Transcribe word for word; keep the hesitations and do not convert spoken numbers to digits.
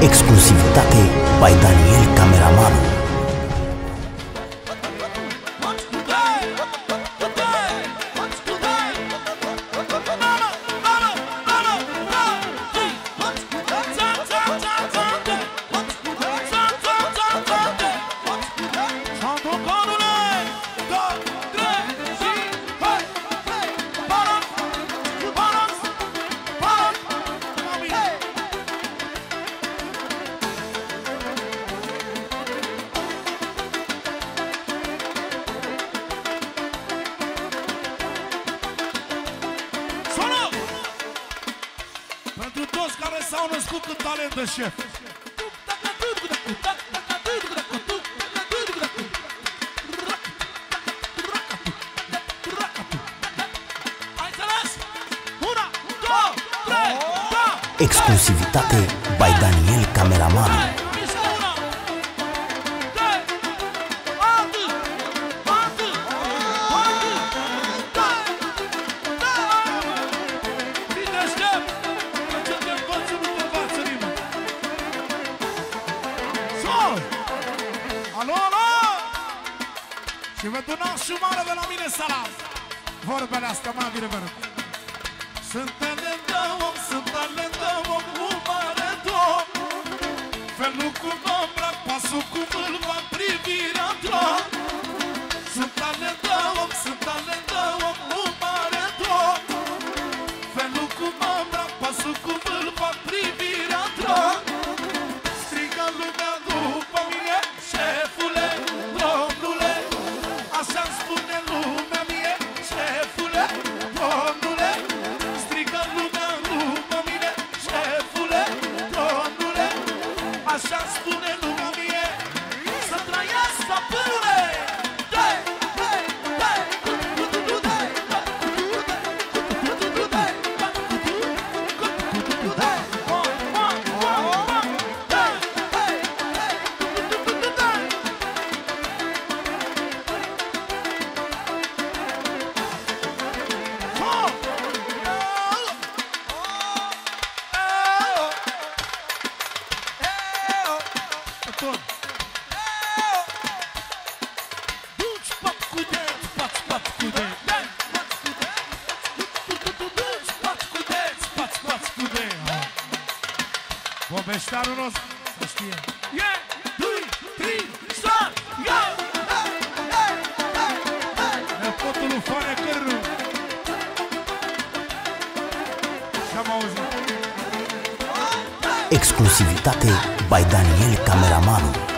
Exclusivitate by Daniel Cameramanu. Pentru toți care s-au născut cu talent de șef. Exclusivitate by Daniel Cameramanu. Și vă dunați și mare de la mine salam. Vorbele astea mai bine vă rând. Suntem lângă om, suntem lângă om, umără dom. Felul cum ombra, pasul cu vâlva, privirea dom. Suntem lângă om, suntem lângă om, umără dom. Felul cum ombra, pasul cu vâlva, privirea dom. Strigă lumea după mine, șefule, domnule. Așa-mi spune lumea mie, șefule, domnule. Strigă lumea după mine, șefule, domnule. Așa-mi spune lumea mie, să trăiesc stăpânule. Bobeștarul nostru să știe. unu, doi, trei, start! Go! Nepotul lui Fane Cărru. Și-am auzit. Exclusivitate by Daniel Cameramanu.